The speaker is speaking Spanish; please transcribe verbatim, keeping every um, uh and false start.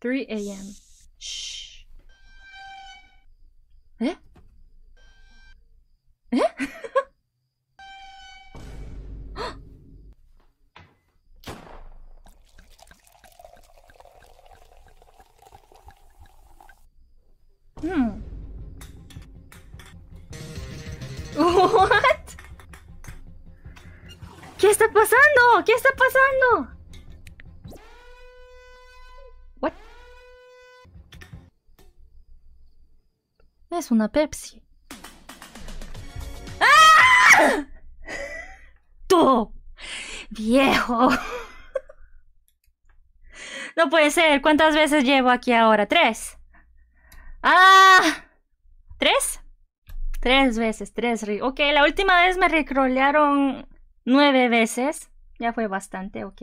three A M Shh. ¿Eh? ¿Eh? Hmm. What? ¿Qué está pasando? ¿Qué está pasando? What? Es una Pepsi. ¡Ah! ¡Tú! ¡Viejo! No puede ser. ¿Cuántas veces llevo aquí ahora? ¿Tres? ¡Ah! ¿Tres? Tres veces, tres. Re ok, la última vez me recrolearon nueve veces. Ya fue bastante, ok.